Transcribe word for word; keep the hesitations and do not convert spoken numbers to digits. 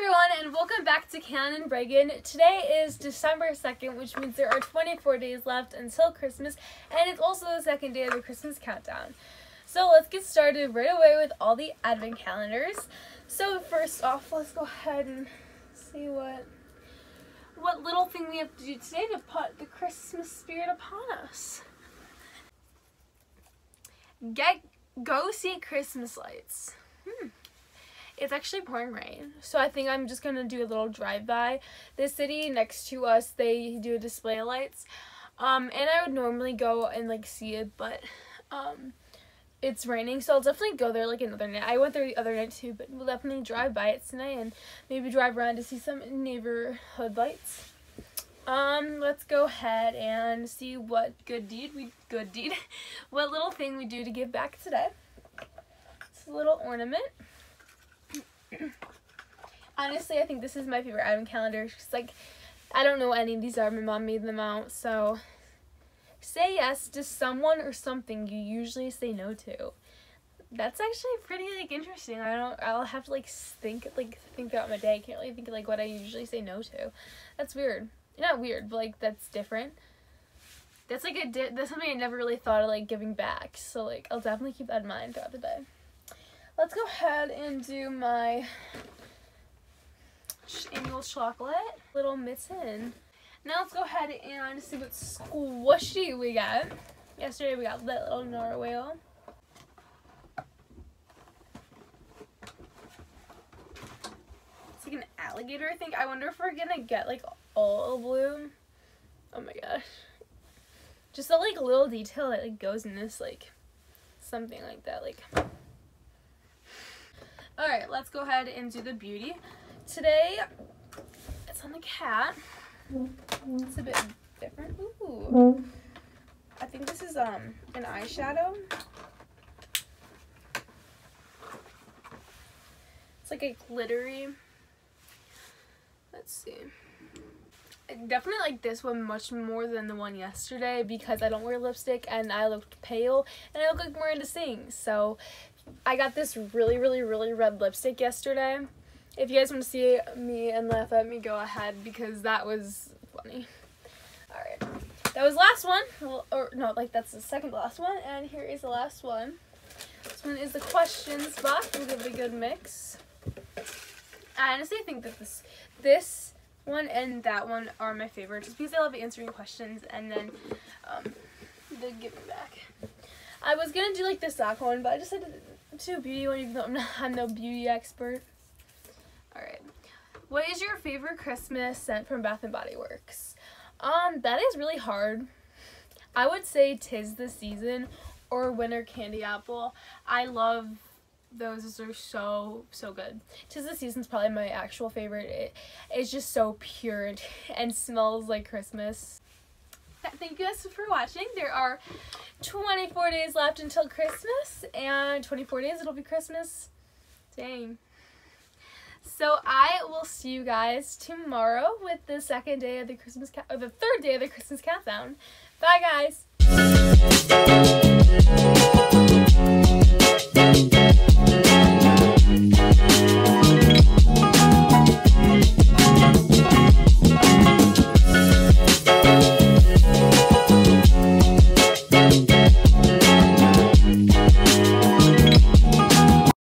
everyone, and welcome back to Kailyn and Reagan. Today is December second, which means there are twenty-four days left until Christmas, and it's also the second day of the Christmas countdown. So let's get started right away with all the advent calendars. So first off, let's go ahead and see what what little thing we have to do today to put the Christmas spirit upon us. Get go see Christmas lights. Hmm. It's actually pouring rain, so I think I'm just gonna do a little drive-by. The city next to us, they do a display of lights, um, and I would normally go and like see it, but um, it's raining, so I'll definitely go there like another night. I went there the other night too, but we'll definitely drive by it tonight and maybe drive around to see some neighborhood lights. Um, let's go ahead and see what good deed we good deed, what little thing we do to give back today. It's a little ornament. Honestly, I think this is my favorite advent calendar. She's like, I don't know what any of these are. My mom made them out. So, say yes to someone or something you usually say no to. That's actually pretty like interesting. I don't. I'll have to like think like think about my day. I can't really think of like what I usually say no to. That's weird. Not weird, but like that's different. That's like a di that's something I never really thought of like giving back. So like I'll definitely keep that in mind throughout the day. Let's go ahead and do my annual chocolate little mitten. Now let's go ahead and see what squishy we got. Yesterday we got that little narwhal. It's like an alligator, I think. I wonder if we're gonna get like all blue. Oh my gosh. Just that like little detail that like goes in this, like something like that, like. Alright, let's go ahead and do the beauty. Today, it's on the cat. It's a bit different. Ooh. I think this is um an eyeshadow. It's like a glittery. Let's see. I definitely like this one much more than the one yesterday because I don't wear lipstick and I looked pale and I look like Miranda Sings. So I got this really, really, really red lipstick yesterday. If you guys want to see me and laugh at me, go ahead, because that was funny. Alright. That was the last one. Well, or no, like that's the second last one. And here is the last one. This one is the questions box. We'll give it a good mix. I honestly think that this, this one and that one are my favorites, just because I love answering questions and then um, the giving back. I was going to do like this sock one, but I decided to do beauty one even though I'm, not, I'm no beauty expert. Alright. What is your favorite Christmas scent from Bath and Body Works? Um, that is really hard. I would say 'Tis the Season or Winter Candy Apple. I love those. Those are so, so good. 'Tis the Season's probably my actual favorite. It, it's just so pure and smells like Christmas. Thank you guys for watching. There are twenty-four days left until Christmas, and twenty-four days it'll be Christmas. Dang. So I will see you guys tomorrow with the second day of the Christmas, or the third day of the Christmas countdown. Bye, guys.